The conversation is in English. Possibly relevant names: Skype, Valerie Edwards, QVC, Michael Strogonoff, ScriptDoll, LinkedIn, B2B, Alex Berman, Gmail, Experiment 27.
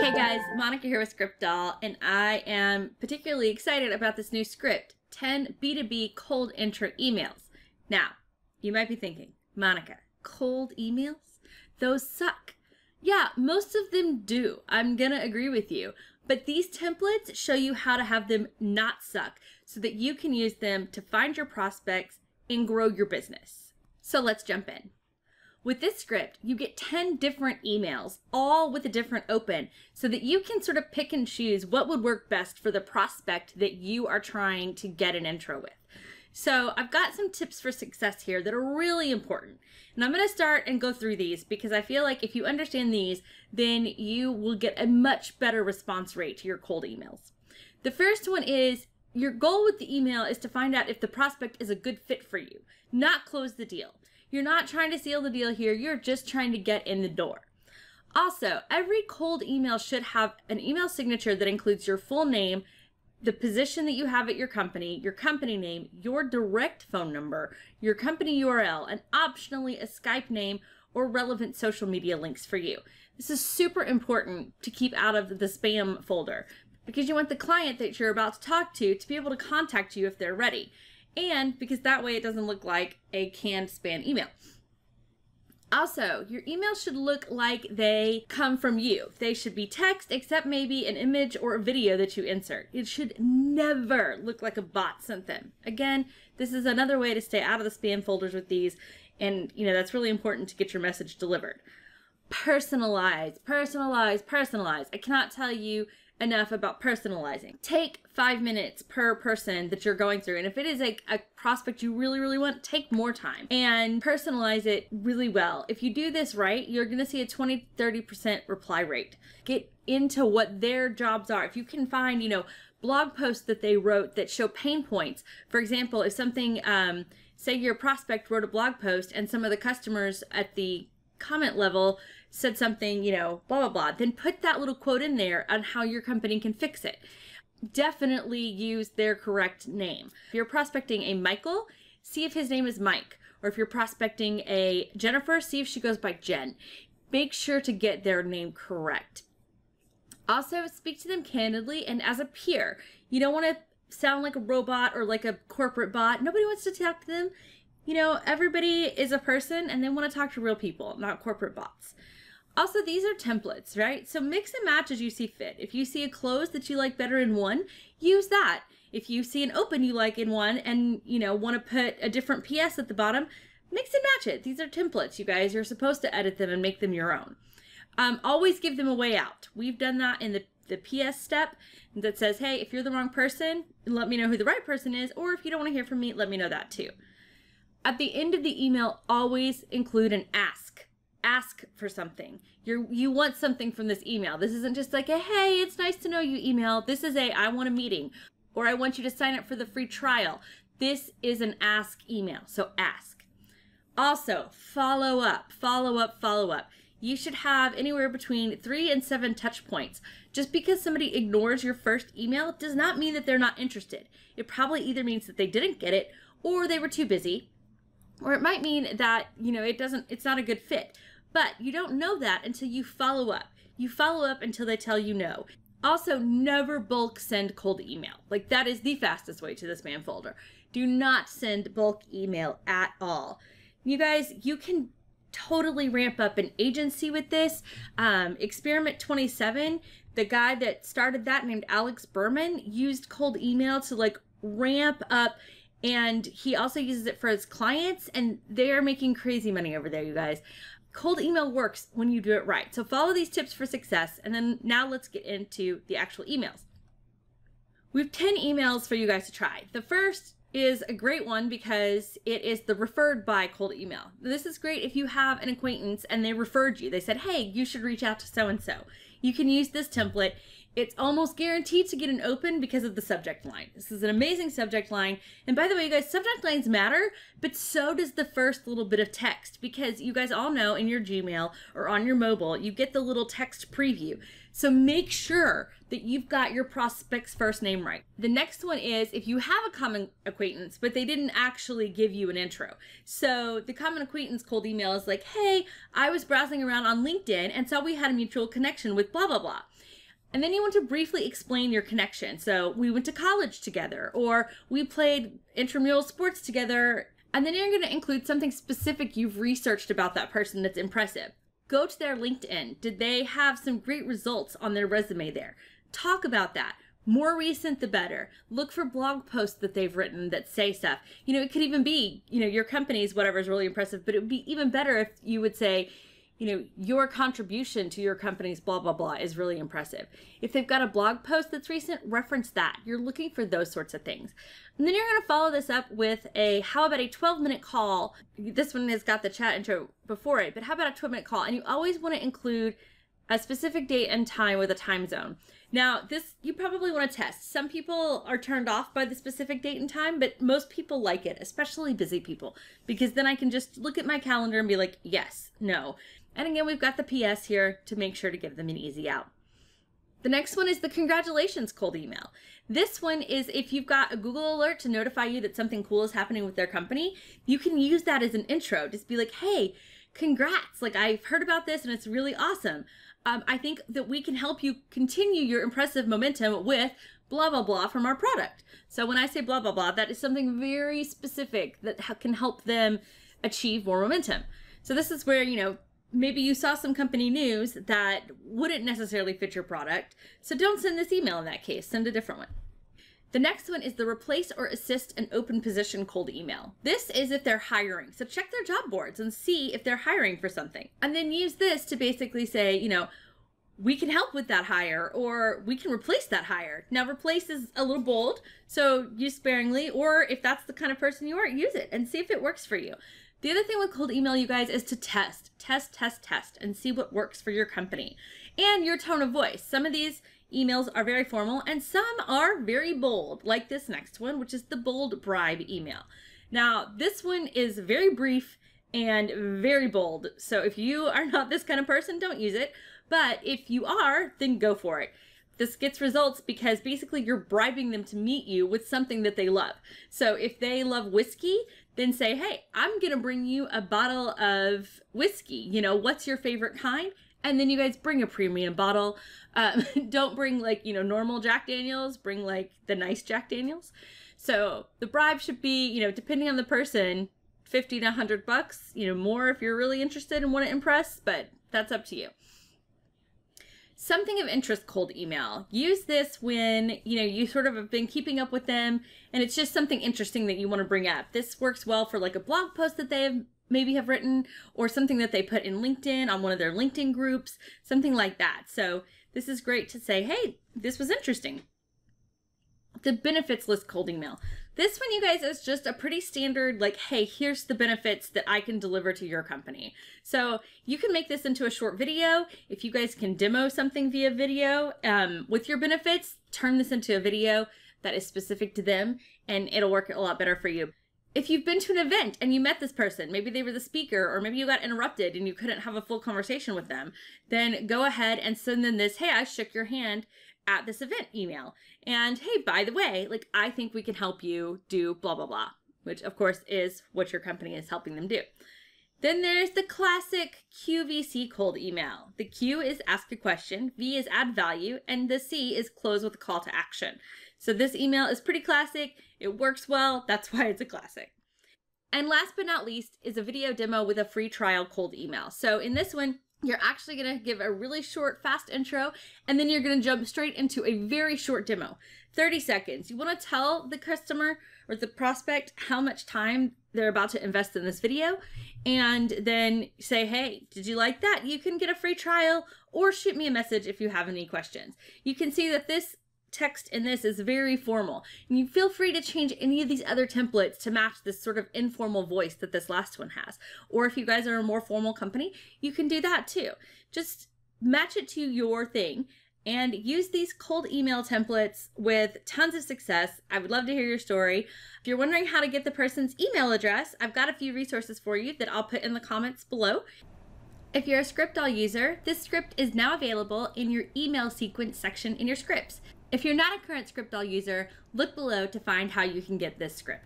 Hey guys, Monica here with ScriptDoll, and I am particularly excited about this new script, 10 B2B cold intro emails. Now, you might be thinking, Monica, cold emails? Those suck. Yeah, most of them do. I'm gonna agree with you. But these templates show you how to have them not suck so that you can use them to find your prospects and grow your business. So let's jump in. With this script, you get 10 different emails, all with a different open, so that you can sort of pick and choose what would work best for the prospect that you are trying to get an intro with. So I've got some tips for success here that are really important. And I'm going to start and go through these because I feel like if you understand these, then you will get a much better response rate to your cold emails. The first one is your goal with the email is to find out if the prospect is a good fit for you, not close the deal. You're not trying to seal the deal here, you're just trying to get in the door. Also, every cold email should have an email signature that includes your full name, the position that you have at your company name, your direct phone number, your company URL, and optionally a Skype name or relevant social media links for you. This is super important to keep out of the spam folder because you want the client that you're about to be able to contact you if they're ready. And because that way it doesn't look like a canned spam email. Also, your emails should look like they come from you. They should be text, except maybe an image or a video that you insert. It should never look like a bot sent them. Again, this is another way to stay out of the spam folders with these. And you know, that's really important to get your message delivered. Personalize, personalize, personalize. I cannot tell you enough about personalizing. Take 5 minutes per person that you're going through. And if it is like a prospect you really, really want, take more time and personalize it really well. If you do this right, you're going to see a 20–30% reply rate. Get into what their jobs are. If you can find, you know, blog posts that they wrote that show pain points. For example, if something, say your prospect wrote a blog post and some of the customers at the comment level said something, you know, blah, blah, blah, then put that little quote in there on how your company can fix it. Definitely use their correct name. If you're prospecting a Michael, see if his name is Mike. Or if you're prospecting a Jennifer, see if she goes by Jen. Make sure to get their name correct. Also, speak to them candidly and as a peer. You don't want to sound like a robot or like a corporate bot. Nobody wants to talk to them. You know, everybody is a person and they want to talk to real people, not corporate bots. Also, these are templates, right? So mix and match as you see fit. If you see a close that you like better in one, use that. If you see an open you like in one and, you know, want to put a different PS at the bottom, mix and match it. These are templates, you guys. You're supposed to edit them and make them your own. Always give them a way out. We've done that in the PS step that says, hey, if you're the wrong person, let me know who the right person is. Or if you don't want to hear from me, let me know that too. At the end of the email, always include an ask. Ask for something. You want something from this email. This isn't just like a, hey, it's nice to know you email. This is a, I want a meeting, or I want you to sign up for the free trial. This is an ask email, so ask. Also, follow up, follow up, follow up. You should have anywhere between 3 and 7 touch points. Just because somebody ignores your first email does not mean that they're not interested. It probably either means that they didn't get it, or they were too busy, or it might mean that, you know, it's not a good fit. But you don't know that until you follow up. You follow up until they tell you no. Also, never bulk send cold email. Like, that is the fastest way to the spam folder. Do not send bulk email at all. You guys, you can totally ramp up an agency with this. Experiment 27, the guy that started that named Alex Berman, used cold email to like ramp up. And he also uses it for his clients, and they are making crazy money over there, you guys. Cold email works when you do it right. So follow these tips for success, and then now let's get into the actual emails. We have 10 emails for you guys to try. The first is a great one because it is the referred by cold email. This is great if you have an acquaintance and they referred you. They said, hey, you should reach out to so-and-so. You can use this template. It's almost guaranteed to get an open because of the subject line. This is an amazing subject line. And by the way, you guys, subject lines matter, but so does the first little bit of text, because you guys all know in your Gmail or on your mobile, you get the little text preview. So make sure that you've got your prospect's first name right. The next one is if you have a common acquaintance, but they didn't actually give you an intro. So the common acquaintance cold email is like, hey, I was browsing around on LinkedIn and saw we had a mutual connection with blah, blah, blah. And then you want to briefly explain your connection. So we went to college together, or we played intramural sports together. And then you're going to include something specific you've researched about that person that's impressive. Go to their LinkedIn. Did they have some great results on their resume there? Talk about that. More recent, the better. Look for blog posts that they've written that say stuff. You know, it could even be, you know, your company's whatever is really impressive, but it would be even better if you would say, you know, your contribution to your company's blah, blah, blah is really impressive. If they've got a blog post that's recent, reference that. You're looking for those sorts of things. And then you're going to follow this up with a, how about a 12-minute call? This one has got the chat intro before it, but how about a 12-minute call? And you always want to include a specific date and time with a time zone. Now, this you probably want to test. Some people are turned off by the specific date and time, but most people like it, especially busy people, because then I can just look at my calendar and be like, yes, no. And again, we've got the PS here to make sure to give them an easy out. The next one is the congratulations cold email. This one is if you've got a Google alert to notify you that something cool is happening with their company, you can use that as an intro. Just be like, hey, congrats. Like, I've heard about this and it's really awesome. I think that we can help you continue your impressive momentum with blah, blah, blah from our product. So when I say blah, blah, blah, that is something very specific that can help them achieve more momentum. So this is where, you know, maybe you saw some company news that wouldn't necessarily fit your product. So don't send this email in that case. Send a different one. The next one is the replace or assist an open position cold email. This is if they're hiring. So check their job boards and see if they're hiring for something. And then use this to basically say, you know, we can help with that hire, or we can replace that hire. Now, replace is a little bold, so use sparingly, or if that's the kind of person you are, use it and see if it works for you. The other thing with cold email, you guys, is to test, and see what works for your company and your tone of voice. Some of these emails are very formal and some are very bold, like this next one, which is the bold bribe email. Now, this one is very brief and very bold. So if you are not this kind of person, don't use it. But if you are, then go for it. This gets results because basically you're bribing them to meet you with something that they love. So if they love whiskey, then say, hey, I'm going to bring you a bottle of whiskey. You know, what's your favorite kind? And then you guys bring a premium bottle. Don't bring like, you know, normal Jack Daniels, bring like the nice Jack Daniels. So the bribe should be, you know, depending on the person, $50 to $100, you know, more if you're really interested and want to impress, but that's up to you. Something of interest cold email. Use this when, you know, you sort of have been keeping up with them and it's just something interesting that you want to bring up. This works well for like a blog post that they have maybe have written, or something that they put in LinkedIn on one of their LinkedIn groups, something like that. So this is great to say, hey, this was interesting. The benefits list cold email. This one, you guys, is just a pretty standard, like, hey, here's the benefits that I can deliver to your company. So you can make this into a short video. If you guys can demo something via video with your benefits, turn this into a video that is specific to them, and it'll work a lot better for you. If you've been to an event and you met this person, maybe they were the speaker, or maybe you got interrupted and you couldn't have a full conversation with them, then go ahead and send them this, hey, I shook your hand at this event email. And hey, by the way, like, I think we can help you do blah, blah, blah, which of course is what your company is helping them do. Then there's the classic QVC cold email. The Q is ask a question, V is add value, and the C is close with a call to action. So this email is pretty classic. It works well. That's why it's a classic. And last but not least is a video demo with a free trial cold email. So in this one, you're actually going to give a really short, fast intro, and then you're going to jump straight into a very short demo, 30 seconds. You want to tell the customer or the prospect how much time they're about to invest in this video, and then say, hey, did you like that? You can get a free trial, or shoot me a message if you have any questions. You can see that this text in this is very formal, and you feel free to change any of these other templates to match this sort of informal voice that this last one has. Or if you guys are a more formal company, you can do that too. Just match it to your thing and use these cold email templates with tons of success. I would love to hear your story. If you're wondering how to get the person's email address, I've got a few resources for you that I'll put in the comments below. If you're a ScriptDoll user, this script is now available in your email sequence section in your scripts. If you're not a current ScriptDoll user, look below to find how you can get this script.